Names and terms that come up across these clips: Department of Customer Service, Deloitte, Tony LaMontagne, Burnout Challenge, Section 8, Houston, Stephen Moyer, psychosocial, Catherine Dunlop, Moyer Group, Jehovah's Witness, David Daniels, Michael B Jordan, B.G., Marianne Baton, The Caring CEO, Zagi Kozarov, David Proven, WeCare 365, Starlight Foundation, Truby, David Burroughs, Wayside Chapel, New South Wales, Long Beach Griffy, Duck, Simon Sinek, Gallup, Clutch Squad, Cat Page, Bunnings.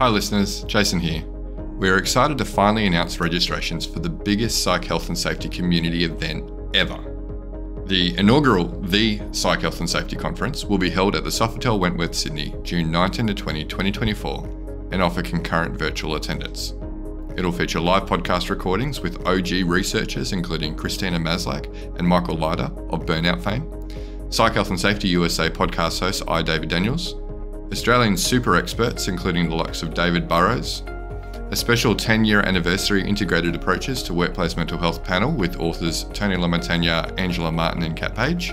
Hi listeners, Jason here. We are excited to finally announce registrations for the biggest Psych Health and Safety community event ever. The inaugural The Psych Health and Safety Conference will be held at the Sofitel Wentworth Sydney, June 19 to 20, 2024, and offer concurrent virtual attendance. It'll feature live podcast recordings with OG researchers including Christina Maslach and Michael Leiter of Burnout fame, Psych Health and Safety USA podcast host David Daniels, Australian super experts including the likes of David Burroughs, a special 10-year anniversary integrated approaches to workplace mental health panel with authors Tony LaMontagne, Angela Martin and Cat Page,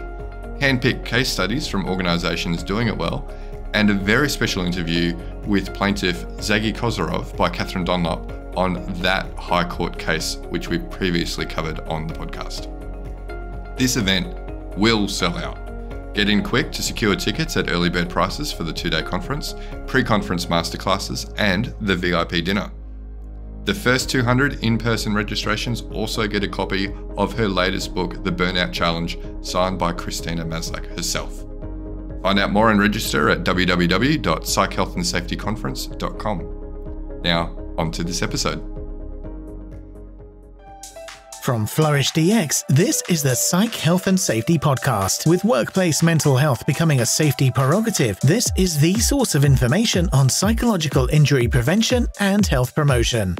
handpicked case studies from organisations doing it well, and a very special interview with plaintiff Zagi Kozarov by Catherine Dunlop on that High Court case which we previously covered on the podcast. This event will sell out. Get in quick to secure tickets at early bird prices for the two-day conference, pre-conference masterclasses, and the VIP dinner. The first 200 in-person registrations also get a copy of her latest book, The Burnout Challenge, signed by Christina Maslach herself. Find out more and register at www.psychhealthandsafetyconference.com. Now, on to this episode. From Flourish DX, this is the Psych Health and Safety Podcast. With workplace mental health becoming a safety prerogative, this is the source of information on psychological injury prevention and health promotion.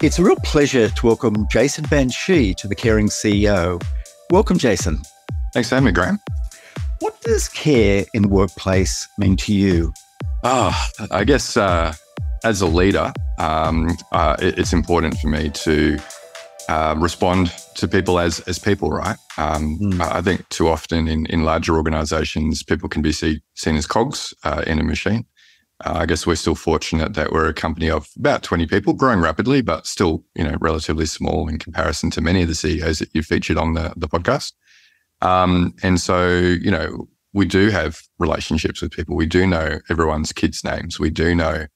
It's a real pleasure to welcome Jason Van Schie to The Caring CEO. Welcome, Jason. Thanks for having me, Graeme. What does care in workplace mean to you? I guess as a leader, it's important for me to respond to people as people, right? I think too often in larger organisations, people can be seen as cogs in a machine. I guess we're still fortunate that we're a company of about 20 people, growing rapidly, but still, relatively small in comparison to many of the CEOs that you featured on the podcast. And so, we do have relationships with people. We do know everyone's kids' names. We do know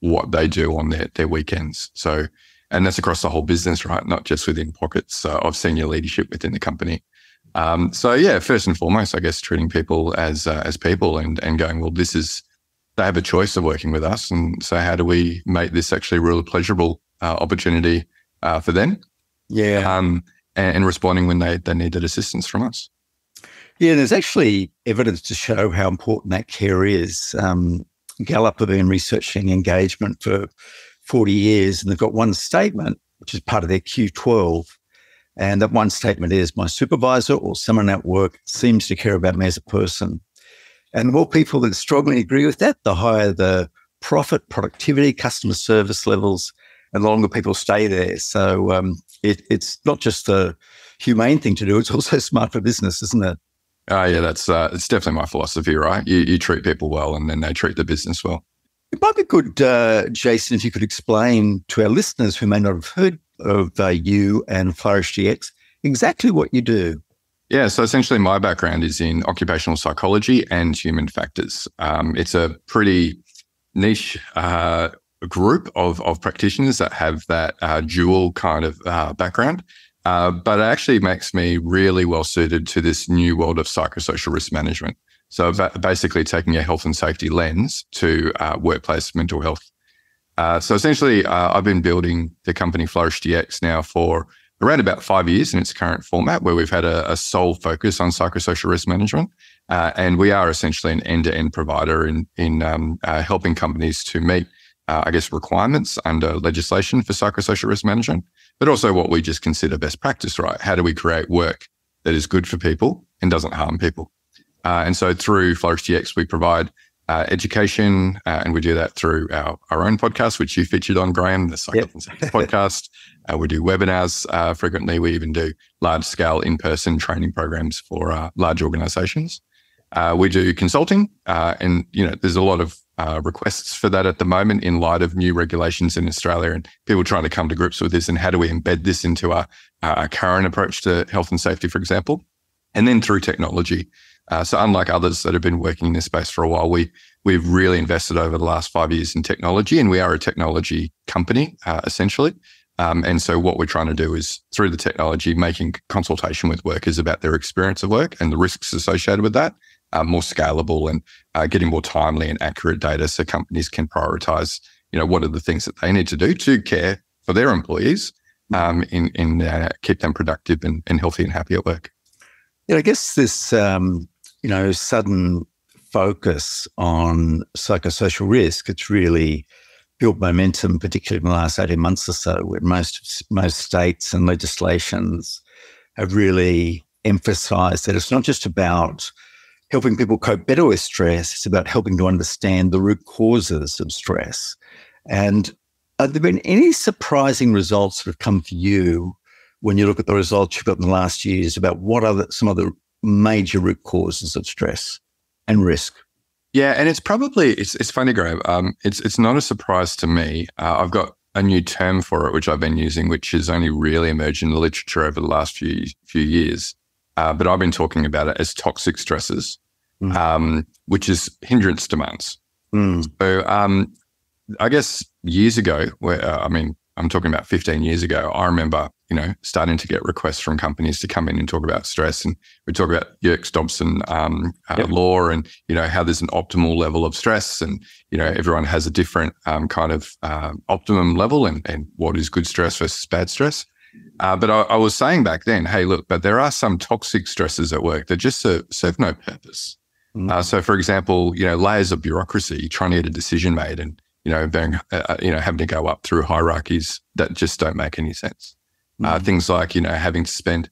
what they do on their weekends. So, and that's across the whole business, right? Not just within pockets of senior leadership within the company. So yeah, first and foremost, I guess treating people as people and going, well, they have a choice of working with us. And so how do we make this actually a really pleasurable opportunity for them? Yeah. And responding when they needed assistance from us. Yeah, there's actually evidence to show how important that care is. Gallup have been researching engagement for 40 years, and they've got one statement, which is part of their Q12. And that one statement is, my supervisor or someone at work seems to care about me as a person. And the more people that strongly agree with that, the higher the profit, productivity, customer service levels, and the longer people stay there. So it's not just a humane thing to do, it's also smart for business, isn't it? Yeah, that's it's definitely my philosophy, right? You treat people well and then they treat the business well. It might be good, Jason, if you could explain to our listeners who may not have heard of you and Flourish DX exactly what you do. Yeah, so essentially my background is in occupational psychology and human factors. It's a pretty niche group of practitioners that have that dual kind of background. But it actually makes me really well suited to this new world of psychosocial risk management. So basically taking a health and safety lens to workplace mental health. So essentially, I've been building the company Flourish DX now for around about 5 years in its current format, where we've had a sole focus on psychosocial risk management. And we are essentially an end-to-end provider in helping companies to meet requirements under legislation for psychosocial risk management, but also what we just consider best practice, right? How do we create work that is good for people and doesn't harm people? And so through Flourish DX, we provide education, and we do that through our own podcast, which you featured on, Graeme, the Psych Health and Safety Podcast. We do webinars frequently. We even do large-scale in-person training programs for large organisations. We do consulting, and there's a lot of requests for that at the moment in light of new regulations in Australia and people trying to come to grips with this, and how do we embed this into our current approach to health and safety, for example, and then through technology. So unlike others that have been working in this space for a while, we've really invested over the last 5 years in technology, and we are a technology company, essentially. And so what we're trying to do is, through the technology, making consultation with workers about their experience of work and the risks associated with that, more scalable and getting more timely and accurate data so companies can prioritize, you know, what are the things that they need to do to care for their employees in keep them productive and healthy and happy at work. Yeah, I guess this, sudden focus on psychosocial risk, it's really built momentum, particularly in the last 18 months or so, where most states and legislations have really emphasised that it's not just about helping people cope better with stress, it's about helping to understand the root causes of stress. And have there been any surprising results that have come for you when you look at the results you've got in the last years about what are some of the major root causes of stress and risk? Yeah, and it's funny, Graeme. It's not a surprise to me. I've got a new term for it, which I've been using, which has only really emerged in the literature over the last few years. But I've been talking about it as toxic stresses, which is hindrance demands. So I guess years ago, I'm talking about 15 years ago, I remember, starting to get requests from companies to come in and talk about stress. And we talk about Yerkes-Dobson law and, how there's an optimal level of stress and, everyone has a different optimum level and what is good stress versus bad stress. But I was saying back then, hey, look, but there are some toxic stresses at work that just serve no purpose. So, for example, layers of bureaucracy, trying to get a decision made and, having to go up through hierarchies that just don't make any sense. Things like, having to spend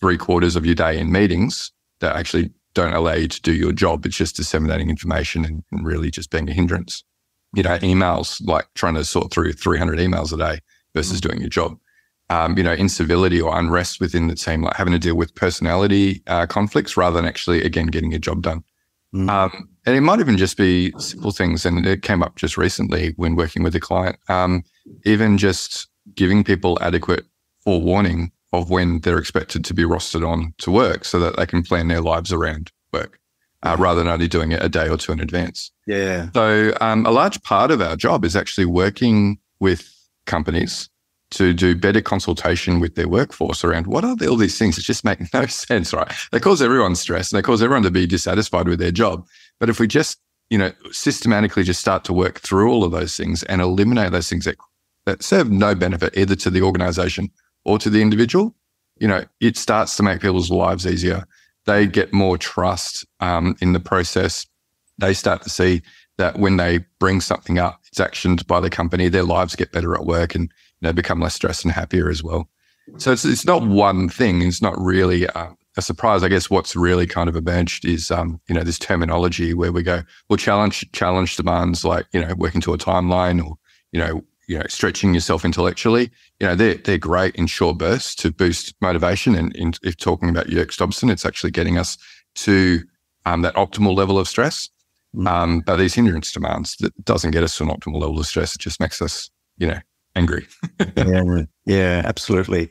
3/4 of your day in meetings that actually don't allow you to do your job. It's just disseminating information and really just being a hindrance. Emails, like trying to sort through 300 emails a day versus doing your job. Incivility or unrest within the team, like having to deal with personality conflicts rather than actually, again, getting your job done. And it might even just be simple things, and it came up just recently when working with a client, even just giving people adequate forewarning of when they're expected to be rostered on to work so that they can plan their lives around work rather than only doing it a day or two in advance. Yeah. So a large part of our job is actually working with companies to do better consultation with their workforce around what are all these things that just make no sense, right? They cause everyone stress and they cause everyone to be dissatisfied with their job. But if we just, systematically just start to work through all of those things and eliminate those things that serve no benefit either to the organization or to the individual, it starts to make people's lives easier. They get more trust in the process. They start to see that when they bring something up, it's actioned by the company, their lives get better at work and become less stressed and happier as well. So it's not one thing. It's not really a surprise. I guess what's really kind of emerged is, this terminology where we go, well, challenge demands like, working to a timeline or, stretching yourself intellectually. They're great in short bursts to boost motivation. And if talking about Yerkes-Dobson, it's actually getting us to that optimal level of stress. But these hindrance demands, that doesn't get us to an optimal level of stress. It just makes us, angry. yeah, absolutely.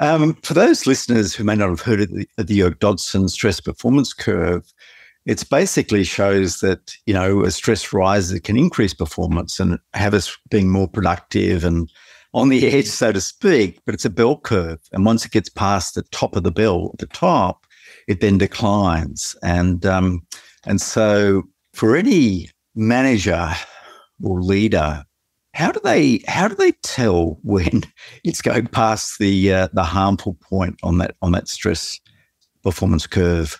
For those listeners who may not have heard of the Yerkes-Dobson stress performance curve, it basically shows that, as stress rises, it can increase performance and have us being more productive and on the edge, so to speak, but it's a bell curve. And once it gets past the top of the bell at the top, it then declines. And so for any manager or leader, how do they tell when it's going past the harmful point on that stress performance curve?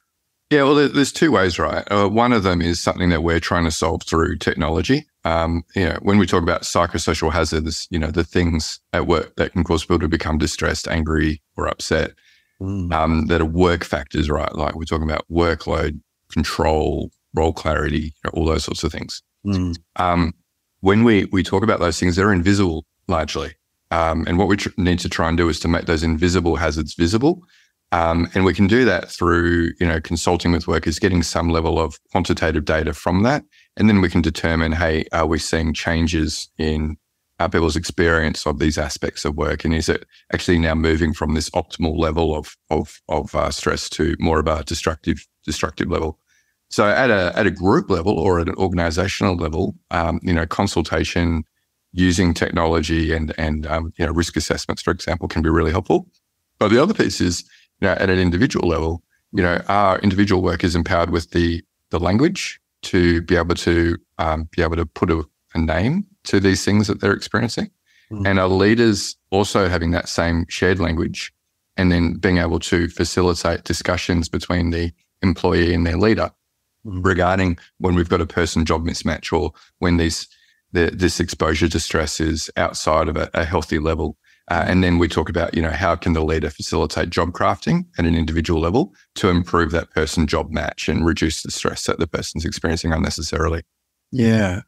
Yeah, well, there's two ways, right? One of them is something that we're trying to solve through technology. When we talk about psychosocial hazards, the things at work that can cause people to become distressed, angry, or upset, that are work factors, right? Like we're talking about workload, control, role clarity, all those sorts of things. When we talk about those things, they're invisible largely. And what we need to try and do is to make those invisible hazards visible. And we can do that through, consulting with workers, getting some level of quantitative data from that. And then we can determine, hey, are we seeing changes in people's experience of these aspects of work? And is it actually now moving from this optimal level of stress to more of a destructive level? So at a group level or at an organizational level, consultation using technology and risk assessments, for example, can be really helpful. But the other piece is, at an individual level, are individual workers empowered with the the language to be able to put a name to these things that they're experiencing. Mm. And our leaders also having that same shared language and then being able to facilitate discussions between the employee and their leader regarding when we've got a person job mismatch or when this exposure to stress is outside of a healthy level. And then we talk about, how can the leader facilitate job crafting at an individual level to improve that person job match and reduce the stress that the person's experiencing unnecessarily. Yeah.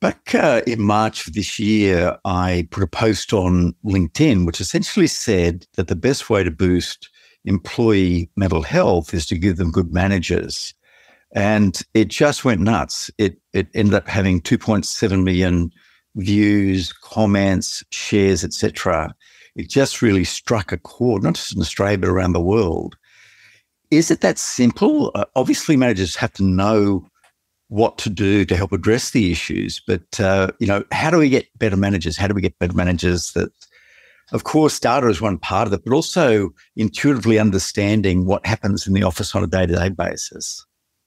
Back in March of this year, I put a post on LinkedIn, which essentially said that the best way to boost employee mental health is to give them good managers. And it just went nuts. It ended up having 2.7 million views, comments, shares, etc. It just really struck a chord, not just in Australia, but around the world. Is it that simple? Obviously, managers have to know what to do to help address the issues. But, how do we get better managers? How do we get better managers that, of course, data is one part of it, but also intuitively understanding what happens in the office on a day-to-day basis?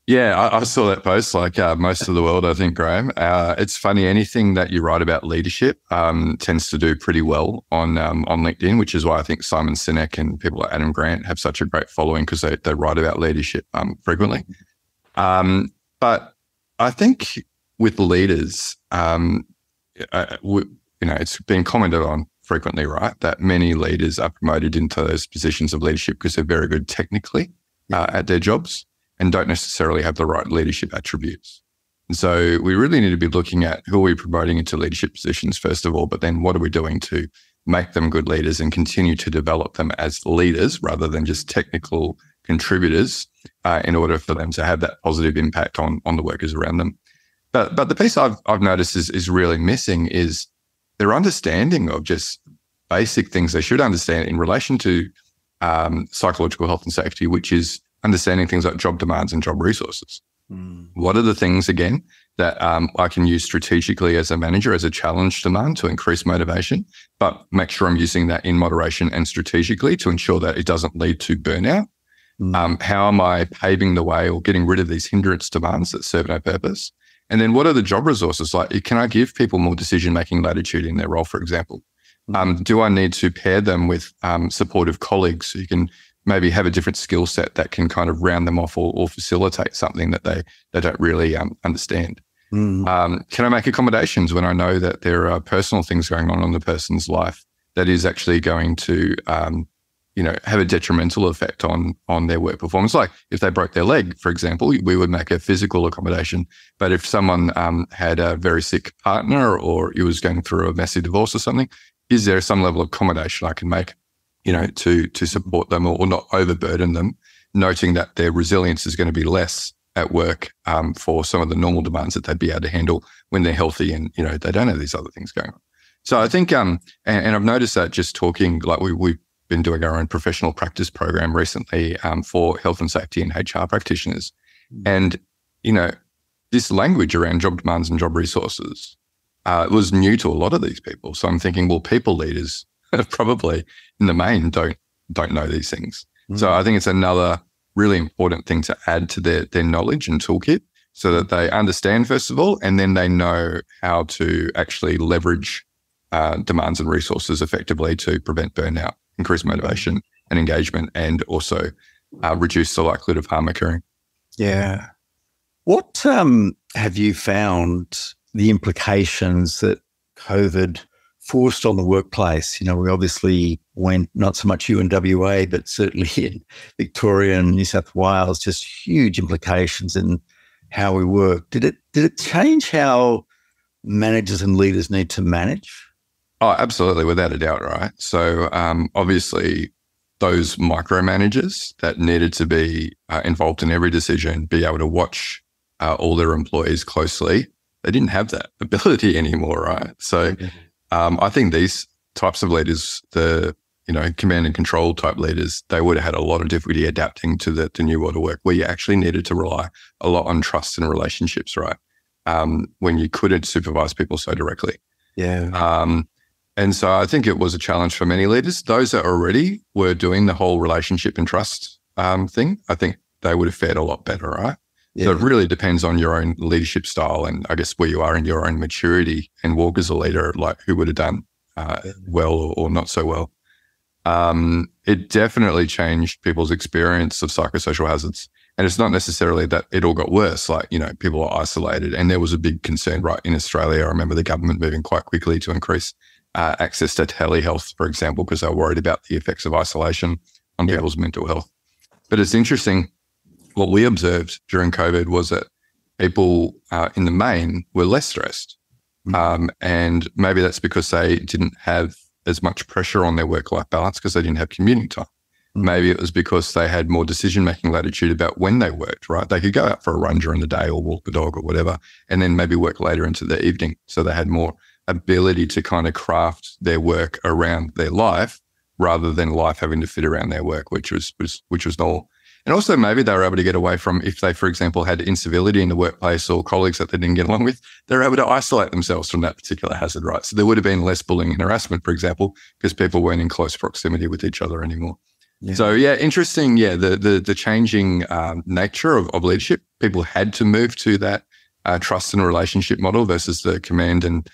Yeah, I saw that post like most of the world, I think, Graeme. It's funny, anything that you write about leadership tends to do pretty well on LinkedIn, which is why I think Simon Sinek and people like Adam Grant have such a great following because they write about leadership frequently. But I think with leaders, it's been commented on frequently, right, that many leaders are promoted into those positions of leadership because they're very good technically at their jobs and don't necessarily have the right leadership attributes. And so we really need to be looking at who are we promoting into leadership positions, first of all, but then what are we doing to make them good leaders and continue to develop them as leaders rather than just technical contributors in order for them to have that positive impact on the workers around them. But the piece I've noticed is really missing is their understanding of just basic things they should understand in relation to psychological health and safety, which is understanding things like job demands and job resources. Mm. What are the things, again, that I can use strategically as a manager, as a challenge demand to increase motivation, but make sure I'm using that in moderation and strategically to ensure that it doesn't lead to burnout? Mm. How am I paving the way or getting rid of these hindrance demands that serve no purpose? And then what are the job resources? Like, can I give people more decision-making latitude in their role, for example? Mm. Do I need to pair them with supportive colleagues who can maybe have a different skill set that can kind of round them off or facilitate something that they don't really understand? Mm. Can I make accommodations when I know that there are personal things going on in the person's life that is actually going to, have a detrimental effect on their work performance? Like if they broke their leg, for example, we would make a physical accommodation. But if someone had a very sick partner or it was going through a messy divorce or something, is there some level of accommodation I can make to support them or not overburden them, noting that their resilience is going to be less at work for some of the normal demands that they'd be able to handle when they're healthy and, they don't have these other things going on. So I think, and I've noticed that just talking, like we've been doing our own professional practice program recently for health and safety and HR practitioners. And, this language around job demands and job resources was new to a lot of these people. So I'm thinking, well, people leaders probably in the main don't know these things. Mm. So I think it's another really important thing to add to their knowledge and toolkit so that they understand, first of all, and then they know how to actually leverage demands and resources effectively to prevent burnout, increase motivation and engagement, and also reduce the likelihood of harm occurring. Yeah. What have you found the implications that COVID forced on the workplace? We obviously went, not so much you in WA, but certainly in Victoria and New South Wales, just huge implications in how we work. Did it change how managers and leaders need to manage? Oh, absolutely, without a doubt, right? So obviously those micromanagers that needed to be involved in every decision, be able to watch all their employees closely, they didn't have that ability anymore, right? So okay. I think these types of leaders, the command and control type leaders, they would have had a lot of difficulty adapting to the new world of work where you actually needed to rely a lot on trust and relationships, right? When you couldn't supervise people so directly. Yeah. And so I think it was a challenge for many leaders. Those that already were doing the whole relationship and trust thing, I think they would have fared a lot better, right? Yeah. So it really depends on your own leadership style and I guess where you are in your own maturity and walk as a leader, like who would have done well or not so well. It definitely changed people's experience of psychosocial hazards. And it's not necessarily that it all got worse, like, you know, people are isolated and there was a big concern, right, in Australia. I remember the government moving quite quickly to increase access to telehealth, for example, because they were worried about the effects of isolation on people's mental health. But it's interesting, what we observed during COVID was that people in the main were less stressed. And maybe that's because they didn't have as much pressure on their work-life balance because they didn't have commuting time. Maybe it was because they had more decision-making latitude about when they worked, right? They could go out for a run during the day or walk the dog or whatever, and then maybe work later into the evening. So they had more ability to kind of craft their work around their life rather than life having to fit around their work, which was normal. And also maybe they were able to get away from, if they, for example, had incivility in the workplace or colleagues that they didn't get along with, they were able to isolate themselves from that particular hazard, right? So there would have been less bullying and harassment, for example, because people weren't in close proximity with each other anymore. Yeah. So yeah, interesting. Yeah, the changing nature of leadership. People had to move to that trust and relationship model versus the command and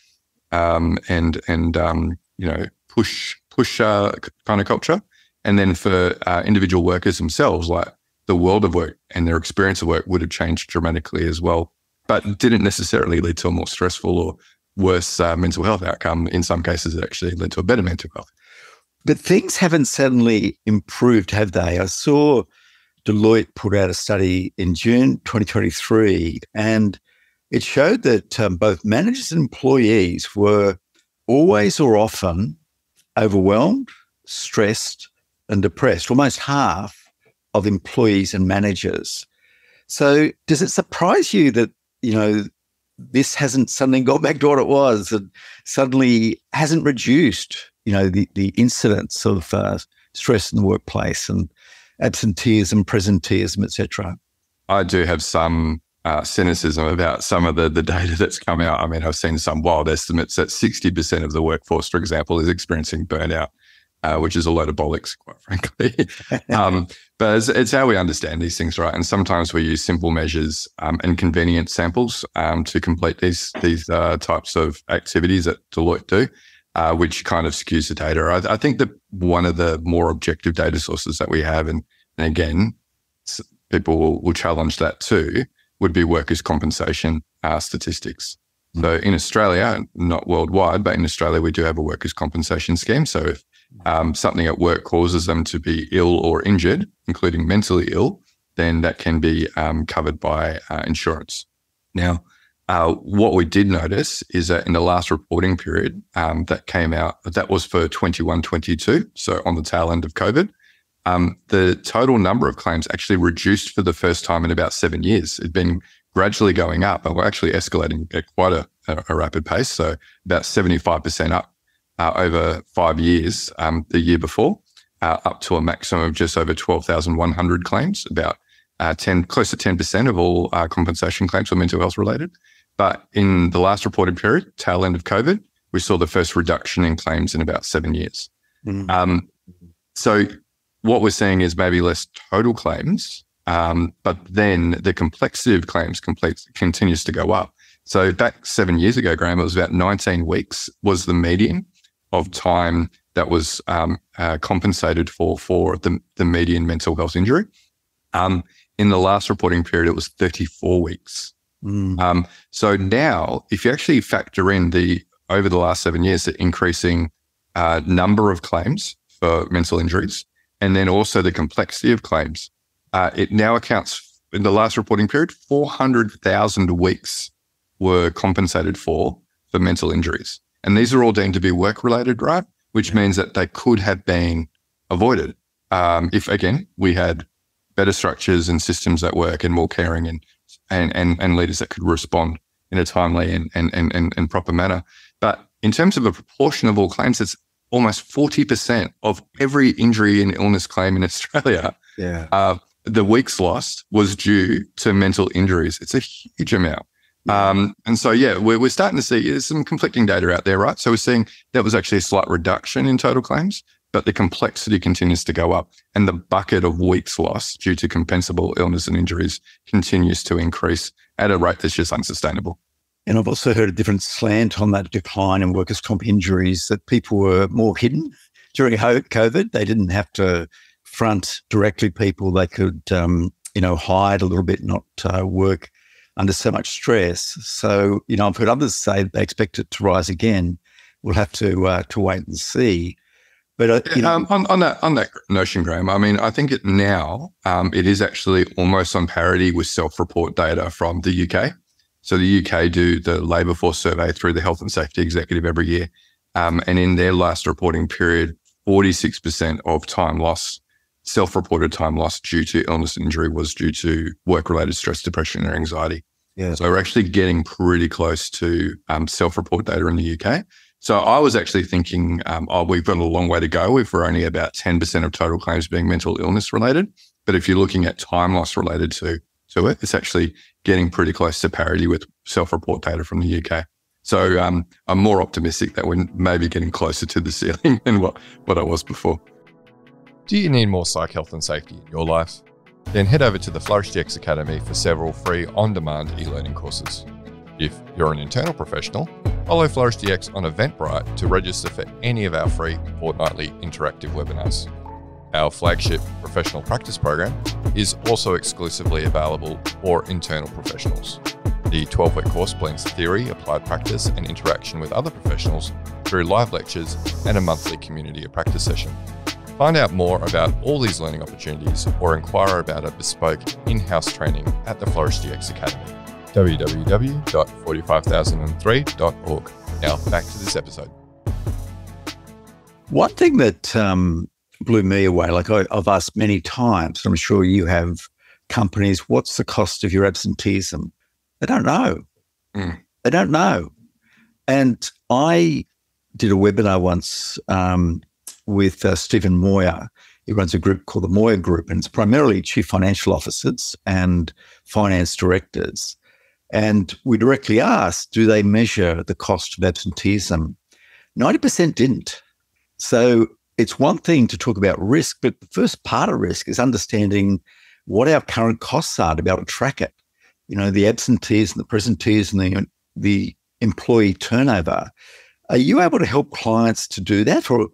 you know push kind of culture. And then for individual workers themselves, like the world of work and their experience of work would have changed dramatically as well, but didn't necessarily lead to a more stressful or worse mental health outcome. In some cases, it actually led to a better mental health. But things haven't suddenly improved, have they? I saw Deloitte put out a study in June 2023, and it showed that both managers and employees were always or often overwhelmed, stressed, and depressed, almost half of employees and managers. So does it surprise you that, you know, this hasn't suddenly got back to what it was and suddenly hasn't reduced, you know, the incidence of stress in the workplace and absenteeism, presenteeism, et cetera? I do have some cynicism about some of the data that's come out. I mean, I've seen some wild estimates that 60% of the workforce, for example, is experiencing burnout. Which is a load of bollocks, quite frankly. But it's how we understand these things, right? And sometimes we use simple measures and convenient samples to complete these types of activities that Deloitte do, which kind of skews the data. I think that one of the more objective data sources that we have, and again, people will challenge that too, would be workers' compensation statistics. So in Australia, not worldwide, but in Australia, we do have a workers' compensation scheme. So if something at work causes them to be ill or injured, including mentally ill, then that can be covered by insurance. Now, what we did notice is that in the last reporting period that came out, that was for 21-22, so on the tail end of COVID, the total number of claims actually reduced for the first time in about 7 years. It'd been gradually going up, and we're actually escalating at quite a rapid pace, so about 75% up. Over 5 years, the year before, up to a maximum of just over 12,100 claims, about close to 10% of all compensation claims were mental health related. But in the last reported period, tail end of COVID, we saw the first reduction in claims in about 7 years. So what we're seeing is maybe less total claims, but then the complexity of claims continues to go up. So back 7 years ago, Graeme, it was about 19 weeks was the median of time that was compensated for the median mental health injury. In the last reporting period, it was 34 weeks. So now, if you actually factor in over the last 7 years, the increasing number of claims for mental injuries, and then also the complexity of claims, it now accounts, in the last reporting period, 400,000 weeks were compensated for mental injuries. And these are all deemed to be work-related, right? Which means that they could have been avoided if, again, we had better structures and systems at work and more caring and leaders that could respond in a timely and proper manner. But in terms of a proportion of all claims, it's almost 40% of every injury and illness claim in Australia. The weeks lost was due to mental injuries. It's a huge amount. And so, yeah, we're starting to see there's some conflicting data out there, right? So we're seeing that was actually a slight reduction in total claims, but the complexity continues to go up and the bucket of weeks lost due to compensable illness and injuries continues to increase at a rate that's just unsustainable. And I've also heard a different slant on that decline in workers' comp injuries, that people were more hidden during COVID. They didn't have to front directly people. They could, hide a little bit, not work under so much stress. So, I've heard others say they expect it to rise again. We'll have to wait and see. But on that notion, Graeme, I mean, I think it now it is actually almost on parity with self-report data from the UK. So the UK do the labour force survey through the Health and Safety Executive every year, and in their last reporting period, 46% of time lost, self-reported time lost due to illness and injury, was due to work-related stress, depression, and anxiety. Yeah. So we're actually getting pretty close to self-report data in the UK. So I was actually thinking, we've got a long way to go if we're only about 10% of total claims being mental illness related. But if you're looking at time loss related to it, it's actually getting pretty close to parity with self-report data from the UK. So I'm more optimistic that we're maybe getting closer to the ceiling than what I was before. Do you need more psych health and safety in your life? Then head over to the Flourish DX Academy for several free on-demand e-learning courses. If you're an internal professional, follow Flourish DX on Eventbrite to register for any of our free fortnightly interactive webinars. Our flagship professional practice program is also exclusively available for internal professionals. The 12-week course blends theory, applied practice, and interaction with other professionals through live lectures and a monthly community of practice session. Find out more about all these learning opportunities or inquire about a bespoke in-house training at the Flourish DX Academy. www.45003.org. Now back to this episode. One thing that blew me away, like I've asked many times, and I'm sure you have, companies, what's the cost of your absenteeism? They don't know. Mm. They don't know. And I did a webinar once with Stephen Moyer. He runs a group called the Moyer Group, and it's primarily chief financial officers and finance directors. And we directly asked, do they measure the cost of absenteeism? 90% didn't. So it's one thing to talk about risk, but the first part of risk is understanding what our current costs are to be able to track it. The absentees and the presentees and the employee turnover. Are you able to help clients to do that? Or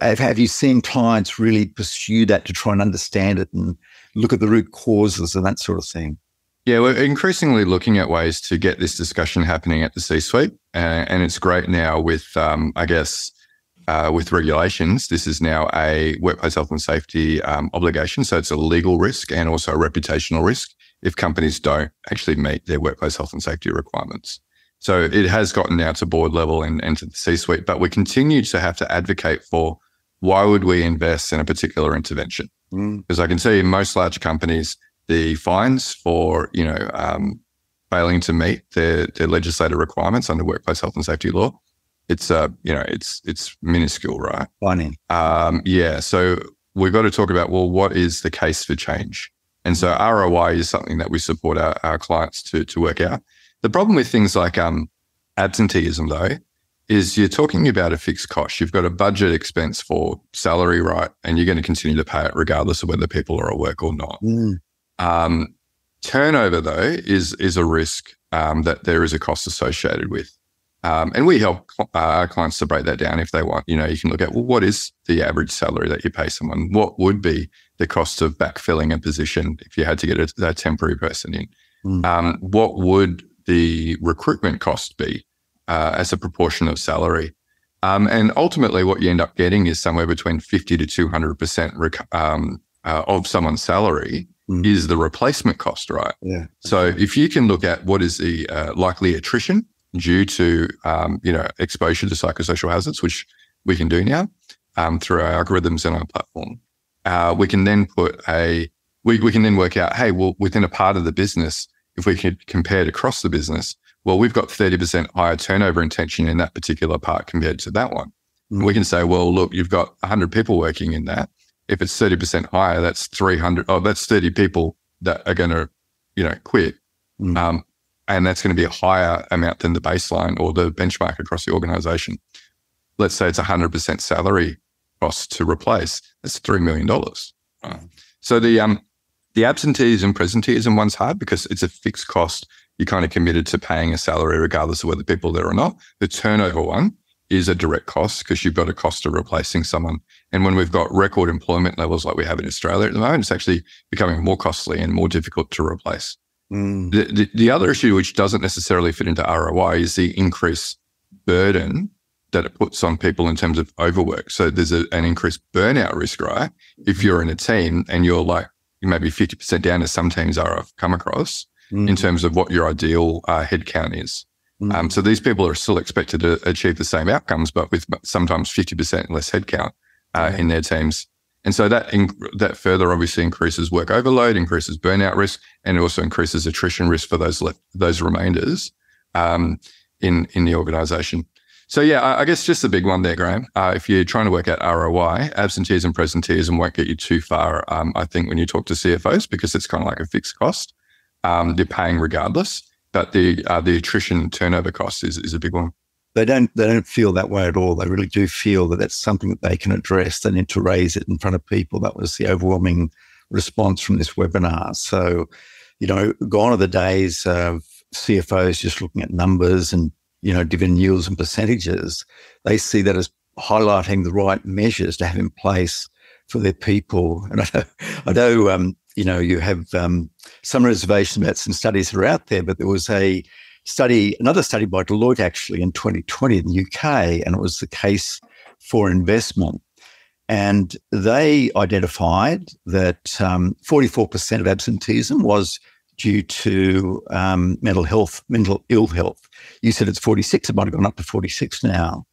have you seen clients really pursue that to try and understand it and look at the root causes and that sort of thing? Yeah, we're increasingly looking at ways to get this discussion happening at the C-suite, and it's great now with, with regulations. This is now a workplace health and safety obligation, so it's a legal risk and also a reputational risk if companies don't actually meet their workplace health and safety requirements. So it has gotten now to board level and to the C-suite, but we continue to have to advocate for why would we invest in a particular intervention? Because I can see in most large companies, the fines for failing to meet their legislative requirements under workplace health and safety law, it's minuscule, right? Funny. So we've got to talk about, well, what is the case for change? And so ROI is something that we support our clients to work out. The problem with things like absenteeism, though, is you're talking about a fixed cost. You've got a budget expense for salary, right? And you're going to continue to pay it regardless of whether people are at work or not. Mm. Turnover, though, is a risk that there is a cost associated with. And we help our clients to break that down if they want. You can look at, well, what is the average salary that you pay someone? What would be the cost of backfilling a position if you had to get a temporary person in? Mm. What would the recruitment cost be as a proportion of salary? And ultimately, what you end up getting is somewhere between 50 to 200% of someone's salary is the replacement cost, right? Yeah. So if you can look at what is the likely attrition due to, exposure to psychosocial hazards, which we can do now through our algorithms and our platform, we can then work out, hey, well, within a part of the business, if we could compare it across the business, well, we've got 30% higher turnover intention in that particular part compared to that one. Mm. We can say, well, look, you've got 100 people working in that. If it's 30% higher, that's 30 people that are going to, quit. Mm. And that's going to be a higher amount than the baseline or the benchmark across the organization. Let's say it's 100% salary cost to replace, that's $3 million. Right? So the absenteeism, presenteeism one's hard because it's a fixed cost. You're kind of committed to paying a salary regardless of whether people are there or not. The turnover one is a direct cost because you've got a cost of replacing someone. And when we've got record employment levels like we have in Australia at the moment, it's actually becoming more costly and more difficult to replace. Mm. The other issue, which doesn't necessarily fit into ROI, is the increased burden that it puts on people in terms of overwork. So there's an increased burnout risk, right? If you're in a team and you're like maybe 50% down, as some teams are, I've come across, in terms of what your ideal headcount is. Mm. So these people are still expected to achieve the same outcomes, but with sometimes 50% less headcount in their teams. And so that further obviously increases work overload, increases burnout risk, and it also increases attrition risk for those remainders in the organisation. So yeah, I guess just the big one there, Graeme. If you're trying to work out ROI, absenteeism, presenteeism won't get you too far, I think, when you talk to CFOs, because it's kind of like a fixed cost. They're paying regardless. But the attrition turnover cost is a big one. They don't feel that way at all. They really do feel that that's something that they can address. They need to raise it in front of people. That was the overwhelming response from this webinar. So, gone are the days of CFOs just looking at numbers and, dividend yields and percentages. They see that as highlighting the right measures to have in place for their people. And I know you have some reservations about some studies that are out there, but there was another study by Deloitte actually in 2020 in the UK, and it was the case for investment. And they identified that 44% of absenteeism was due to mental ill health. You said it's 46, it might have gone up to 46 now.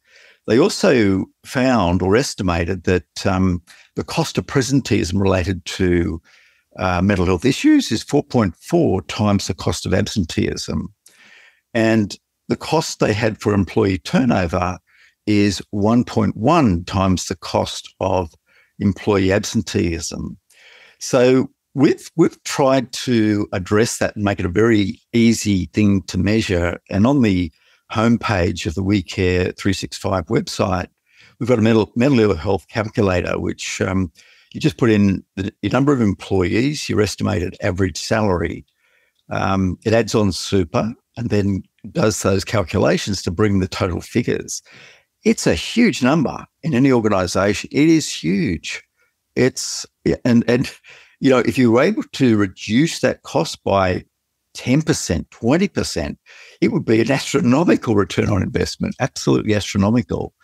They also found or estimated that the cost of presenteeism related to mental health issues is 4.4 times the cost of absenteeism. And the cost they had for employee turnover is 1.1 times the cost of employee absenteeism. So we've tried to address that and make it a very easy thing to measure. And on the homepage of the We Care 365 website, we've got a mental ill health calculator, which you just put in the number of employees, your estimated average salary. It adds on super and then does those calculations to bring the total figures. It's a huge number in any organisation. It is huge. And if you were able to reduce that cost by 10%, 20%, it would be an astronomical return on investment. Absolutely astronomical.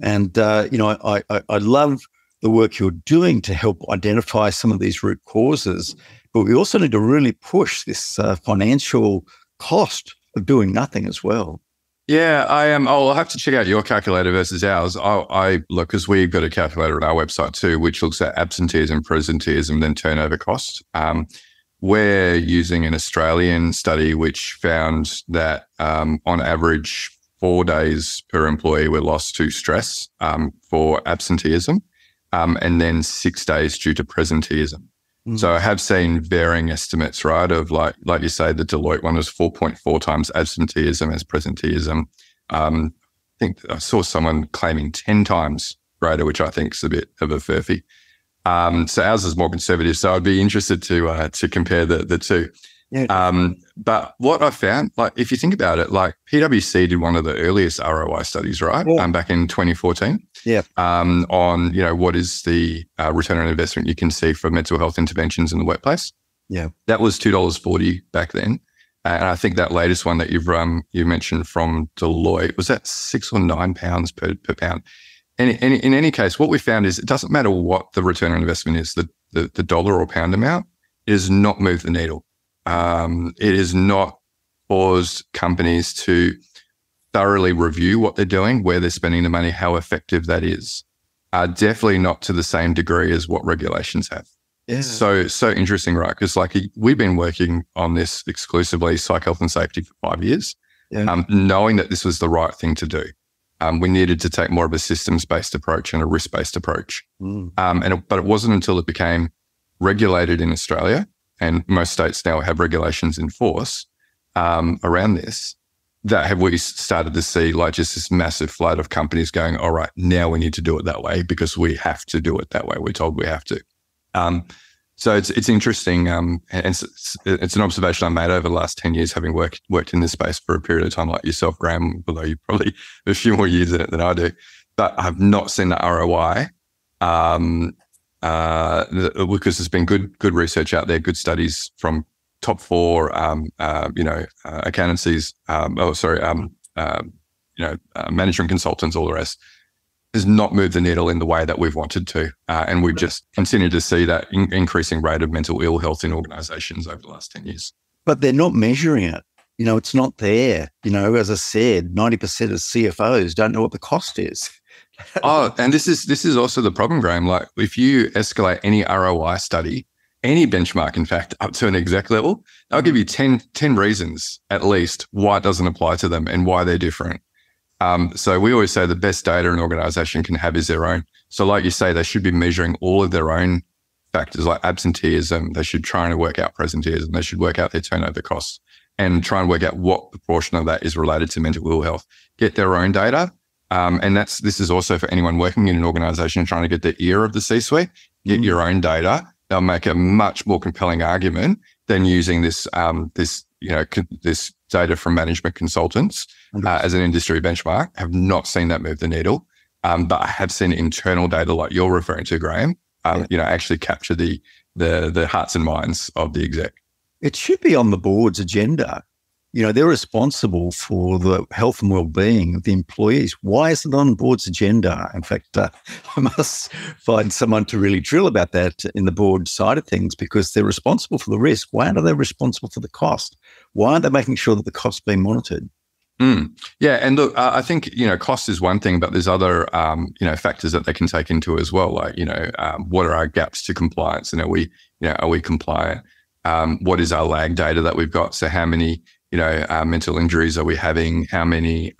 And I love the work you're doing to help identify some of these root causes. But we also need to really push this financial cost of doing nothing as well. Yeah, I am. I'll have to check out your calculator versus ours. I look, because we've got a calculator on our website too, which looks at absenteeism, presenteeism, then turnover cost. We're using an Australian study, which found that on average, 4 days per employee were lost to stress for absenteeism. And then 6 days due to presenteeism. Mm. So I have seen varying estimates, right, of like you say, the Deloitte one was 4.4 times absenteeism as presenteeism. I think I saw someone claiming 10 times greater, which I think is a bit of a furphy. So ours is more conservative. So I'd be interested to compare the two. Yeah. But what I found, like if you think about it, like PwC did one of the earliest ROI studies, right? Yeah. Back in 2014. Yeah. On, what is the return on investment you can see for mental health interventions in the workplace? Yeah. That was $2.40 back then. And I think that latest one that you mentioned from Deloitte, was that £6 or £9 per pound? In any case, what we found is it doesn't matter what the return on investment is, the dollar or pound amount, it does not move the needle. It has not caused companies to thoroughly review what they're doing, where they're spending the money, how effective that is. Definitely not to the same degree as what regulations have. Yeah. So interesting, right? Because we've been working on this exclusively, Psych Health and Safety, for 5 years, knowing that this was the right thing to do. We needed to take more of a systems-based approach and a risk-based approach. Mm. But it wasn't until it became regulated in Australia, and most states now have regulations in force around this, that have we started to see like just this massive flood of companies going, all right, now we need to do it that way because we have to do it that way. We're told we have to. So it's interesting. And it's an observation I made over the last 10 years, having worked in this space for a period of time like yourself, Graeme, although you probably have a few more years in it than I do. But I've not seen the ROI because there's been good research out there, good studies from top four, accountancies, management consultants, all the rest, has not moved the needle in the way that we've wanted to. And we've just continued to see that increasing rate of mental ill health in organisations over the last 10 years. But they're not measuring it. You know, it's not there. You know, as I said, 90% of CFOs don't know what the cost is. Oh, and this is also the problem, Graeme. Like if you escalate any ROI study, any benchmark, in fact, up to an exec level, I'll give you 10 reasons at least why it doesn't apply to them and why they're different. So we always say the best data an organisation can have is their own. So like you say, they should be measuring all of their own factors like absenteeism. They should try and work out presenteeism. They should work out their turnover costs and try and work out what proportion of that is related to mental ill health. Get their own data. And this is also for anyone working in an organisation trying to get the ear of the C-suite. Get your own data. They'll make a much more compelling argument than using this data from management consultants as an industry benchmark. I have not seen that move the needle, but I have seen internal data like you're referring to, Graeme. Actually capture the hearts and minds of the exec. It should be on the board's agenda. You know, they're responsible for the health and well-being of the employees. Why isn't it on the board's agenda? In fact, I must find someone to really drill about that in the board side of things, because they're responsible for the risk. Why aren't they responsible for the cost? Why aren't they making sure that the cost's being monitored? Yeah, and look, I think, you know, cost is one thing, but there's other, factors that they can take into as well. Like, you know, what are our gaps to compliance, and are we compliant? What is our lag data that we've got? So how many mental injuries are we having? How many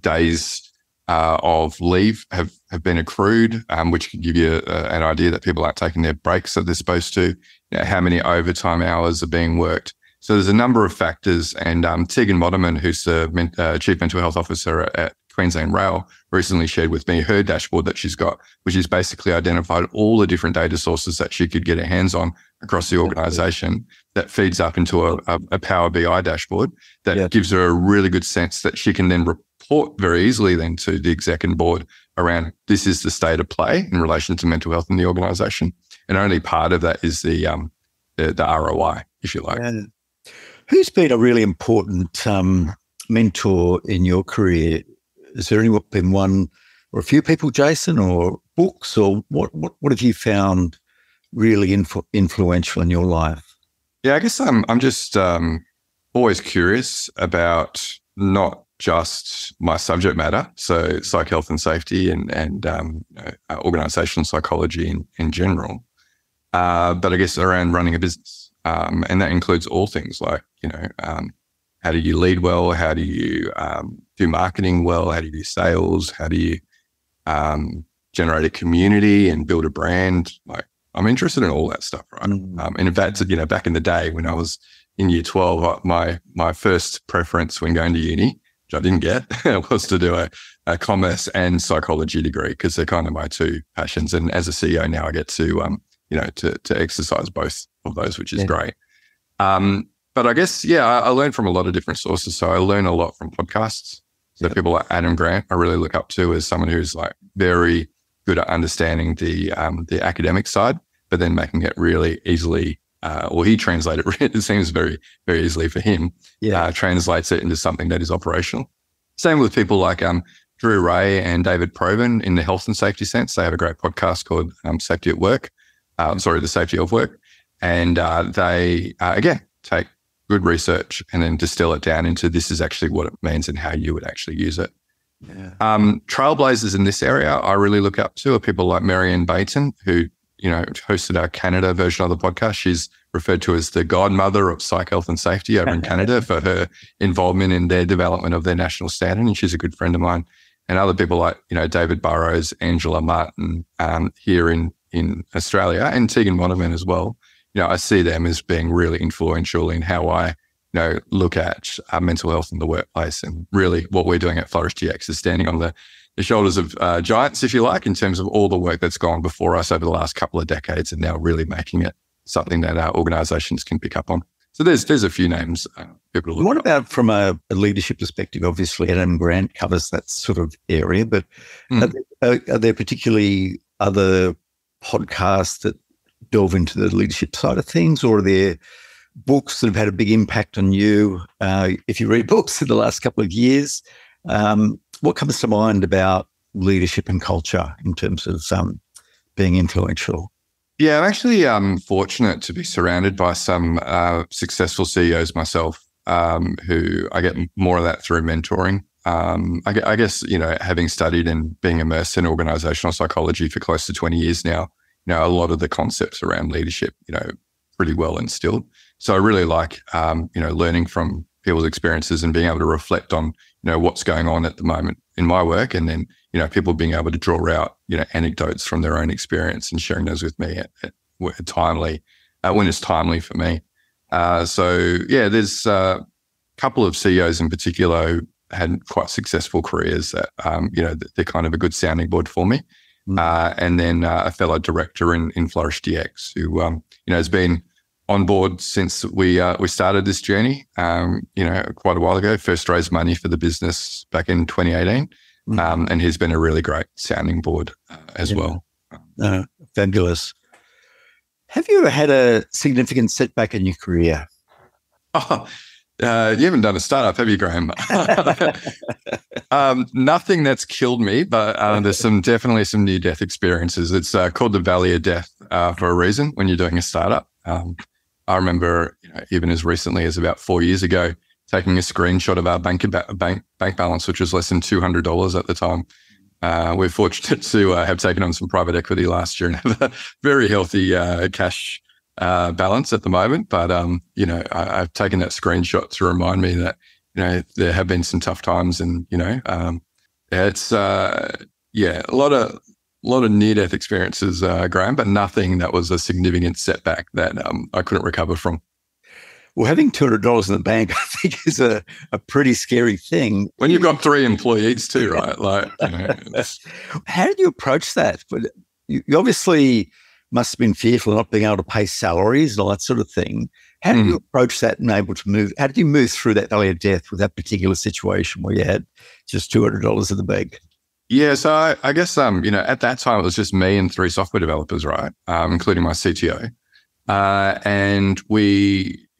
days of leave have been accrued, which can give you an idea that people aren't taking their breaks that they're supposed to. You know, how many overtime hours are being worked? So there's a number of factors. And Tegan Moderman, who's the Chief Mental Health Officer at Queensland Rail, recently shared with me her dashboard that she's got, which is basically identified all the different data sources that she could get her hands on across the organisation that feeds up into a Power BI dashboard that gives her a really good sense that she can then report very easily then to the exec and board around this is the state of play in relation to mental health in the organisation. And only part of that is the ROI, if you like. And who's been a really important mentor in your career? Is there anyone been one or a few people, Jason, or books, or what have you found really influential in your life? Yeah, I guess I'm just always curious about not just my subject matter, so psych health and safety and organisational psychology in general, but I guess around running a business, and that includes all things like, you know, how do you lead well? How do you do marketing well? How do you do sales? How do you generate a community and build a brand? Like, I'm interested in all that stuff, right? And in fact, you know, back in the day when I was in year 12, my first preference when going to uni, which I didn't get, was to do a commerce and psychology degree, because they're kind of my two passions. And as a CEO now, I get to exercise both of those, which is great. But I guess, I learn from a lot of different sources. So I learn a lot from podcasts. So people like Adam Grant, I really look up to as someone who's like very good at understanding the academic side, but then making it really easily, or he translated it seems very, very easily for him, translates it into something that is operational. Same with people like Drew Ray and David Proven in the health and safety sense. They have a great podcast called The Safety of Work. And they, again, take good research and then distill it down into this is actually what it means and how you would actually use it. Yeah. Trailblazers in this area I really look up to are people like Marianne Baton, who, you know, hosted our Canada version of the podcast. She's referred to as the godmother of psych health and safety over in Canada for her involvement in their development of their national standard. And she's a good friend of mine. And other people like, you know, David Burroughs, Angela Martin here in Australia, and Tegan Moderman as well, you know, I see them as being really influential in how I, you know, look at mental health in the workplace. And really what we're doing at Flourish DX is standing on the shoulders of giants, if you like, in terms of all the work that's gone before us over the last couple of decades, and now really making it something that our organisations can pick up on. So there's a few names people look at. What about from a leadership perspective? Obviously, Adam Grant covers that sort of area, but are there particularly other podcasts that delve into the leadership side of things, or are there books that have had a big impact on you? If you read books in the last couple of years, what comes to mind about leadership and culture in terms of being influential? Yeah, I'm actually fortunate to be surrounded by some successful CEOs myself, who I get more of that through mentoring. I guess, you know, having studied and being immersed in organizational psychology for close to 20 years now, you know, a lot of the concepts around leadership, you know, pretty well instilled. So I really like, you know, learning from people's experiences and being able to reflect on, you know, what's going on at the moment in my work, and then, you know, people being able to draw out, you know, anecdotes from their own experience and sharing those with me when it's timely for me. So yeah, there's a couple of CEOs in particular who had quite successful careers that, you know, they're kind of a good sounding board for me. And then a fellow director in Flourish DX who, you know, has been on board since we started this journey, you know, quite a while ago. First raised money for the business back in 2018, and he's been a really great sounding board as well. Fabulous. Have you ever had a significant setback in your career? Oh, you haven't done a startup, have you, Graeme? Nothing that's killed me, but there's definitely some near-death experiences. It's called the Valley of Death for a reason when you're doing a startup. I remember, you know, even as recently as about 4 years ago, taking a screenshot of our bank balance, which was less than $200 at the time. We're fortunate to have taken on some private equity last year and have a very healthy cash balance at the moment. But, you know, I've taken that screenshot to remind me that, you know, there have been some tough times, and, you know, it's, yeah, a lot of near-death experiences, Graeme, but nothing that was a significant setback that I couldn't recover from. Well, having $200 in the bank, I think, is a pretty scary thing. When you've got three employees too, right? Like, you know, how did you approach that? You obviously must have been fearful of not being able to pay salaries and all that sort of thing. How did you approach that and how did you move through that valley of death with that particular situation where you had just $200 in the bank? Yeah, so I guess, you know, at that time it was just me and three software developers, right, including my CTO. And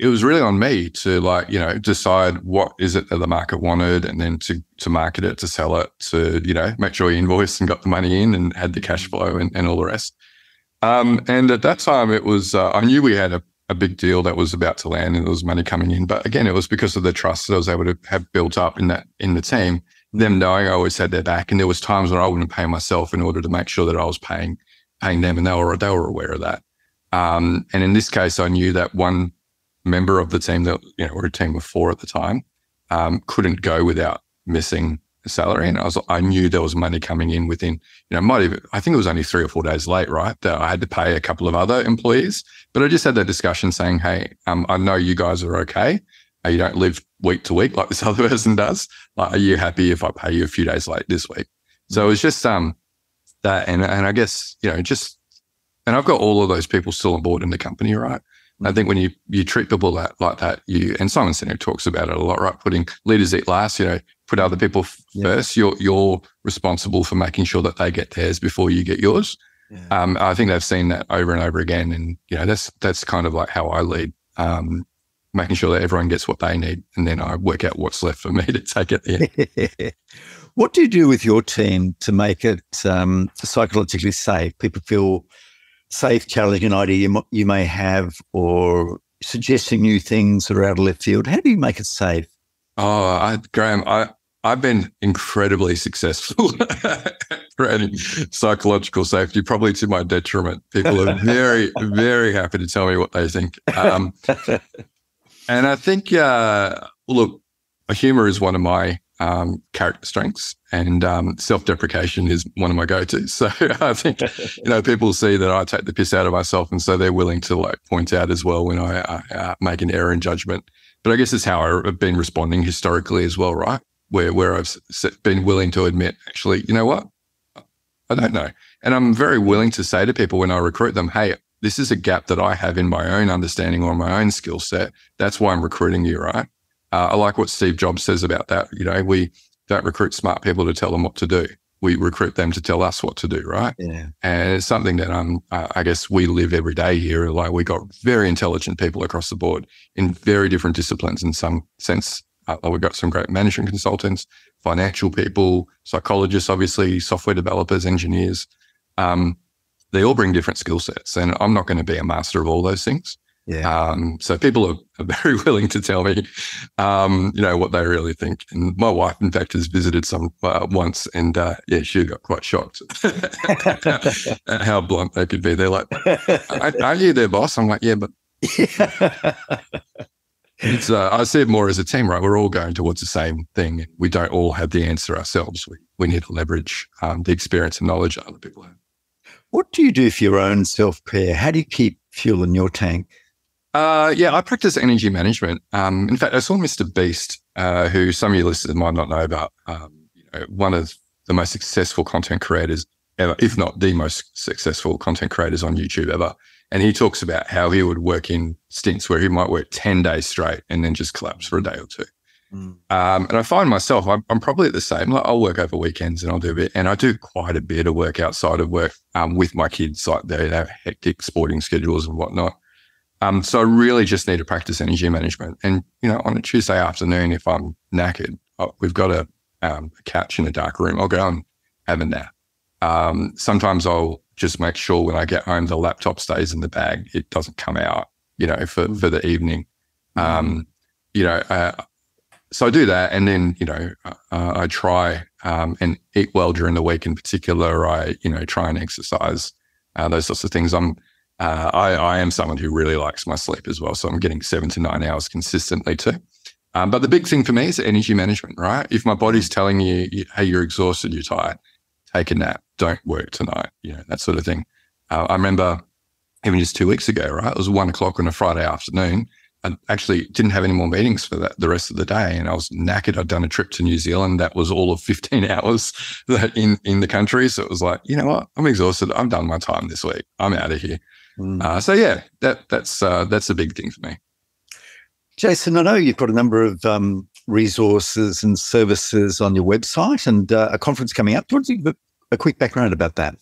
it was really on me to, like, you know, decide what is it that the market wanted, and then to market it, to sell it, to, you know, make sure you invoiced and got the money in and had the cash flow and all the rest. And at that time it was, I knew we had a big deal that was about to land and there was money coming in. But again, it was because of the trust that I was able to have built up in the team. Them knowing I always had their back, and there was times when I wouldn't pay myself in order to make sure that I was paying them, and they were aware of that. And in this case, I knew that one member of the team, that, you know, we're a team of four at the time, couldn't go without missing a salary, and I knew there was money coming in within, you know, I think it was only 3 or 4 days late, right, that I had to pay a couple of other employees. But I just had that discussion saying, hey, I know you guys are okay. You don't live week to week like this other person does. Like, are you happy if I pay you a few days late this week? So it was just that, and I guess, you know, and I've got all of those people still on board in the company, right? And I think when you treat people like that, and Simon Sinek talks about it a lot, right? Putting leaders eat last, you know, put other people first. You're responsible for making sure that they get theirs before you get yours. Yeah. I think they've seen that over and over again, and, you know, that's kind of like how I lead. Making sure that everyone gets what they need, and then I work out what's left for me to take at the end. What do you do with your team to make it psychologically safe? People feel safe challenging an idea you may have, or suggesting new things that are out of left field. How do you make it safe? Oh, Graeme, I've been incredibly successful creating psychological safety, probably to my detriment. People are very, very happy to tell me what they think. And I think, look, humor is one of my character strengths, and self-deprecation is one of my go-tos. So I think, people see that I take the piss out of myself, and so they're willing to point out as well when I make an error in judgment. But I guess it's how I've been responding historically as well, right? Where I've been willing to admit, actually, you know what? I don't know. And I'm very willing to say to people when I recruit them, hey, this is a gap that I have in my own understanding or my own skill set. That's why I'm recruiting you, right? I like what Steve Jobs says about that. We don't recruit smart people to tell them what to do. We recruit them to tell us what to do, right? Yeah. And it's something that I guess we live every day here. We got very intelligent people across the board in very different disciplines in some sense. We've got some great management consultants, financial people, psychologists, obviously, software developers, engineers. They all bring different skill sets, and I'm not going to be a master of all those things. Yeah. So people are very willing to tell me, what they really think. And my wife, in fact, has visited some once, and she got quite shocked at how blunt they could be. They're like, "Aren't you their boss?" I'm like, "Yeah, but." It's, I see it more as a team, right? We're all going towards the same thing. We don't all have the answer ourselves. We need to leverage the experience and knowledge that other people have. What do you do for your own self-care? How do you keep fuel in your tank? I practice energy management. In fact, I saw Mr. Beast, who some of your listeners might not know about, one of the most successful content creators ever, if not the most successful content creators on YouTube ever. And he talks about how he would work in stints where he might work 10 days straight and then just collapse for a day or two. Mm. And I find myself, I'm probably at the same. I'll work over weekends and I'll do a bit. And I do quite a bit of work outside of work with my kids. They have hectic sporting schedules and whatnot. So I really just need to practice energy management. And, on a Tuesday afternoon, if I'm knackered, we've got a couch in a dark room. I'll go and have a nap. Sometimes I'll just make sure when I get home, the laptop stays in the bag. It doesn't come out, for the evening. So I do that. And then, I try and eat well during the week in particular. I, try and exercise, those sorts of things. I am someone who really likes my sleep as well. So I'm getting 7 to 9 hours consistently too. But the big thing for me is energy management, right? If my body's telling you, hey, you're exhausted, you're tired, take a nap, don't work tonight, that sort of thing. I remember even just 2 weeks ago, right? It was 1 o'clock on a Friday afternoon. I actually didn't have any more meetings for that the rest of the day, and I was knackered. I'd done a trip to New Zealand. That was all of 15 hours in the country. So it was like, you know what? I'm exhausted. I've done my time this week. I'm out of here. Mm. That's a big thing for me. Jason, I know you've got a number of resources and services on your website and a conference coming up. Do you want to give a quick background about that?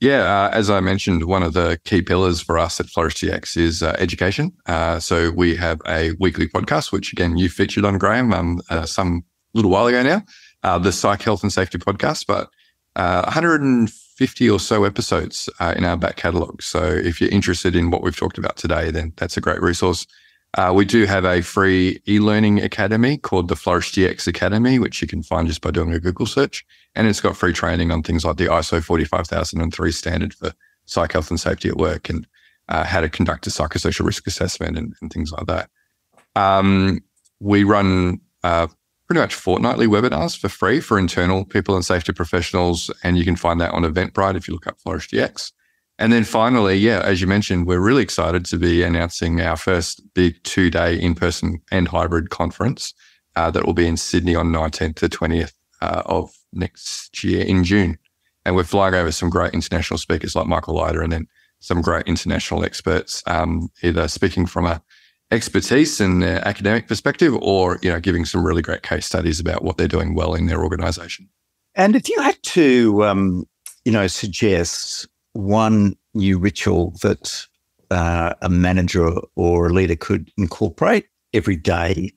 Yeah, as I mentioned, one of the key pillars for us at Flourish DX is education. So we have a weekly podcast, which again, you featured on, Graeme, some little while ago now, the Psych Health and Safety Podcast, but 150 or so episodes in our back catalogue. So if you're interested in what we've talked about today, then that's a great resource. We do have a free e-learning academy called the Flourish DX Academy, which you can find just by doing a Google search. And it's got free training on things like the ISO 45003 standard for psych health and safety at work, and how to conduct a psychosocial risk assessment and things like that. We run pretty much fortnightly webinars for free for internal people and safety professionals. And you can find that on Eventbrite if you look up Flourish DX. And then finally, as you mentioned, we're really excited to be announcing our first big 2-day in-person and hybrid conference that will be in Sydney on 19th to 20th of next year in June. And we're flying over some great international speakers like Michael Leiter, and then some great international experts, either speaking from an expertise and academic perspective, or giving some really great case studies about what they're doing well in their organisation. And if you had to, suggest one new ritual that a manager or a leader could incorporate every day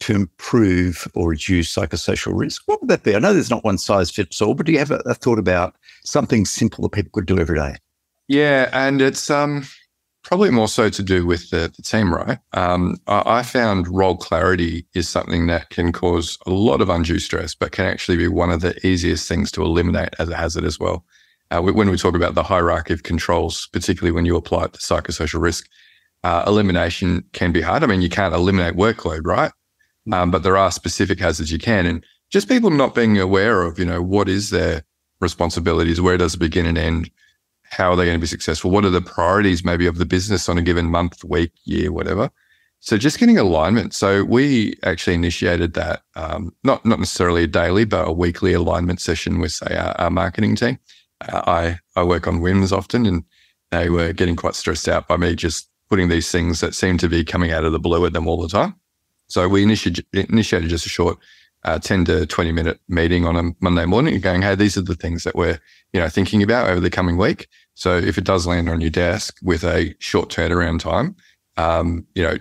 to improve or reduce psychosocial risk, what would that be? I know there's not one size fits all, but do you have a thought about something simple that people could do every day? Yeah, and it's probably more so to do with the team, right? I found role clarity is something that can cause a lot of undue stress, but can actually be one of the easiest things to eliminate as a hazard as well. When we talk about the hierarchy of controls, particularly when you apply it to psychosocial risk, elimination can be hard. I mean, you can't eliminate workload, right? But there are specific hazards you can. And just people not being aware of, you know, what is their responsibilities, where does it begin and end, how are they going to be successful, what are the priorities maybe of the business on a given month, week, year, whatever. So just getting alignment. So we actually initiated that, not necessarily a daily, but a weekly alignment session with, say, our marketing team. I work on whims often, and they were getting quite stressed out by me just putting these things that seem to be coming out of the blue at them all the time. So we initiated just a short 10 to 20 minute meeting on a Monday morning going, hey, these are the things that we're, you know, thinking about over the coming week. So if it does land on your desk with a short turnaround time, you know,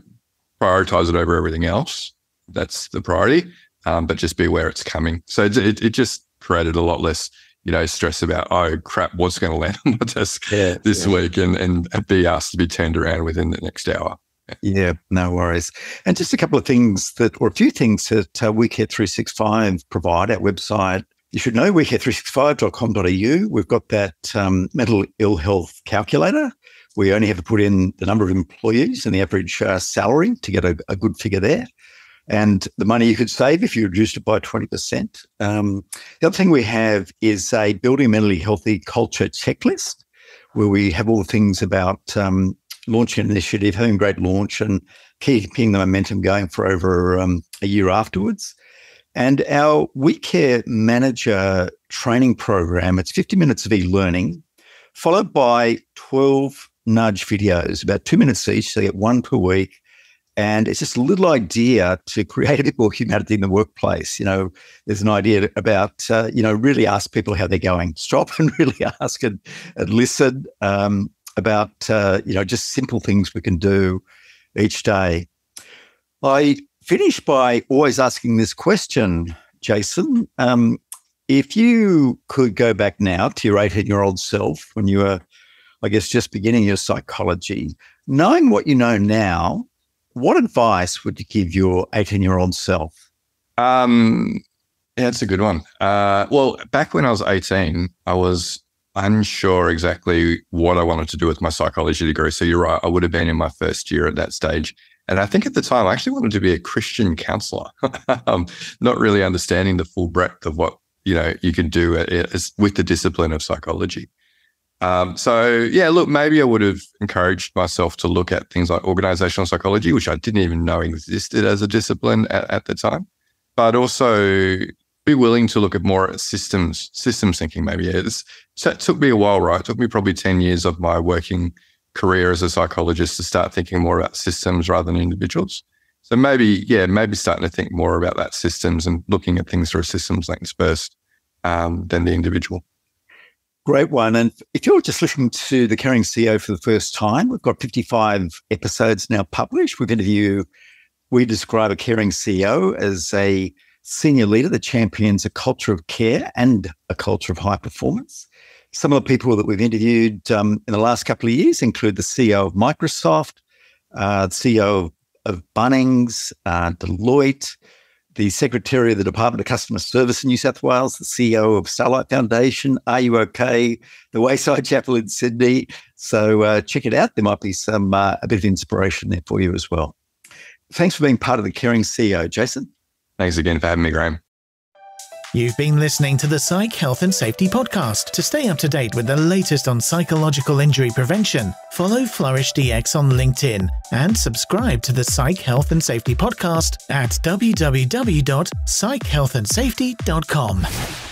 prioritize it over everything else. That's the priority, but just be aware it's coming. So it just created a lot less, you know, stress about, oh, crap, what's going to land on my desk this week and be asked to be turned around within the next hour. Yeah, no worries. And just a couple of things a few things that WeCare 365 provide, our website. You should know WeCare365.com.au. We've got that mental ill health calculator. We only have to put in the number of employees and the average salary to get a good figure there, and the money you could save if you reduced it by 20%. The other thing we have is a building a mentally healthy culture checklist, where we have all the things about launching an initiative, having a great launch, and keeping the momentum going for over a year afterwards. And our WeCare Manager training program, it's 50 minutes of e-learning, followed by 12 nudge videos, about 2 minutes each, so you get one per week. And it's just a little idea to create a bit more humanity in the workplace. You know, there's an idea about, you know, really ask people how they're going. Stop and really ask and listen about, you know, just simple things we can do each day. I finish by always asking this question, Jason. If you could go back now to your 18-year-old self when you were, I guess, just beginning your psychology, knowing what you know now, what advice would you give your 18-year-old self? Yeah, that's a good one. Well, back when I was 18, I was unsure exactly what I wanted to do with my psychology degree. So you're right, I would have been in my first year at that stage. And I think at the time, I actually wanted to be a Christian counsellor, not really understanding the full breadth of what, you know, you can do it with the discipline of psychology. So yeah, look, maybe I would have encouraged myself to look at things like organizational psychology, which I didn't even know existed as a discipline at the time, but also be willing to look at more at systems thinking maybe. So it took me a while, right? It took me probably 10 years of my working career as a psychologist to start thinking more about systems rather than individuals. So maybe starting to think more about that systems and looking at things through a systems lens first than the individual. Great one. And if you're just listening to The Caring CEO for the first time, we've got 55 episodes now published. We describe a caring CEO as a senior leader that champions a culture of care and a culture of high performance. Some of the people that we've interviewed in the last couple of years include the CEO of Microsoft, the CEO of Bunnings, Deloitte, the Secretary of the Department of Customer Service in New South Wales, the CEO of Starlight Foundation, Are You OK?, the Wayside Chapel in Sydney. So check it out. There might be some a bit of inspiration there for you as well. Thanks for being part of The Caring CEO, Jason. Thanks again for having me, Graeme. You've been listening to the Psych Health and Safety Podcast. To stay up to date with the latest on psychological injury prevention, follow Flourish DX on LinkedIn and subscribe to the Psych Health and Safety Podcast at www.psychhealthandsafety.com.